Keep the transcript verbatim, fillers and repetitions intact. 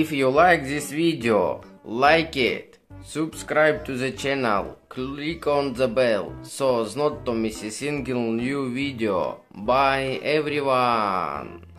If you like this video, like it, subscribe to the channel, click on the bell, so as not to miss a single new video. Bye everyone!